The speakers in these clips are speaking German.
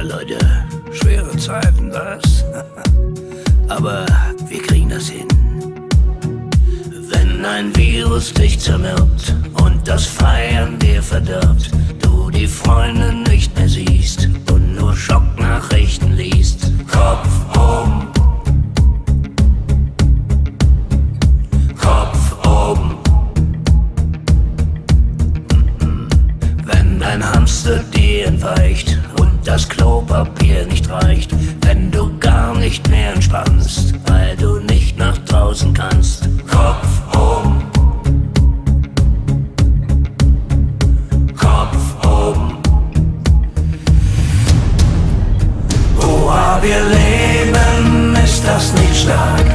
Ja, Leute, schwere Zeiten das. Aber wir kriegen das hin. Wenn ein Virus dich zermürbt und das Feiern dir verdirbt, du die Freunde nicht mehr siehst und nur Schocknachrichten liest. Kopf oben. Kopf oben. Wenn dein Hamster dir entweicht und das Klopapier nicht reicht, wenn du gar nicht mehr entspannst, weil du nicht nach draußen kannst. Kopf oben. Kopf oben. Oha, wir leben, ist das nicht stark?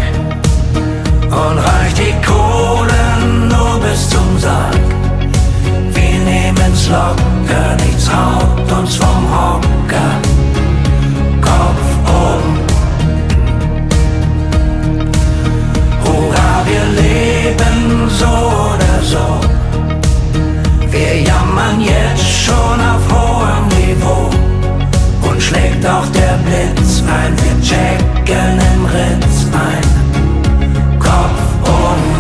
Und reicht die Kohle nur bis zum Sarg? Wir nehmen's locker, nichts haut uns vom Hocker. Kopf oben. Hurra, wir leben so oder so. Wir jammern jetzt schon auf hohem Niveau. Und schlägt auch der Blitz ein, wir checken im Ritz ein. Kopf oben.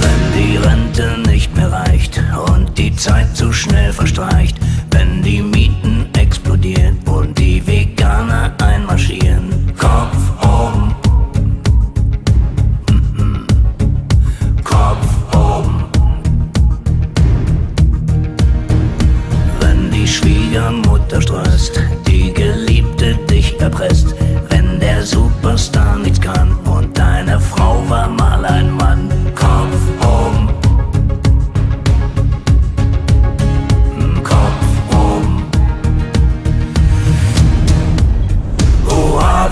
Wenn die Rente nicht mehr reicht und die Zeit zu schnell verstreicht, wenn die Mieten explodieren und die Veganer einmarschieren. Kopf oben. Kopf oben. Wenn die Schwiegermutter stresst, die Geliebte dich erpresst, wenn der Superstar nichts kann und deine Frau war mal ein Mann. Kopf oben.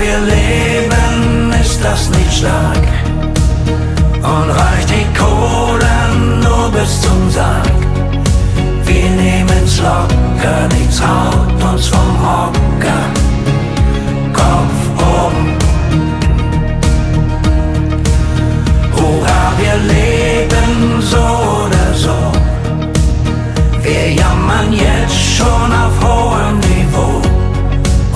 Wir leben, ist das nicht stark? Und reicht die Kohle nur bis zum Sarg? Wir nehmen's locker, nichts haut uns vom Hocker. Kopf oben. Hurra, wir leben so oder so. Wir jammern jetzt schon auf hohem Niveau.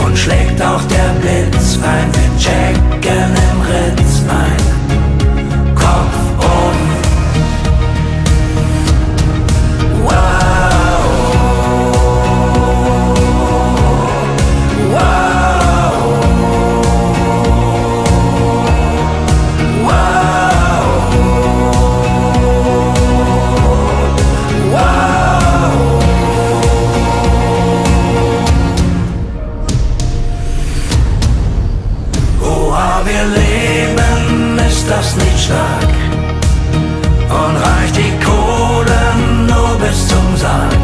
Und schlägt auch der Blitz ein, wir checken im Ritz ein. Kopf oben. Wow. Wow. Wow. Wow. Wir leben, ist das nicht stark? Und reicht die Kohle nur bis zum Sarg?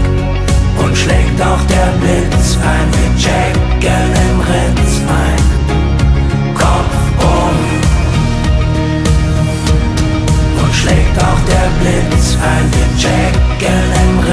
Und schlägt auch der Blitz ein, wir checken im Ritz ein. Kopf um. Und schlägt auch der Blitz ein, wir checken im Ritz ein.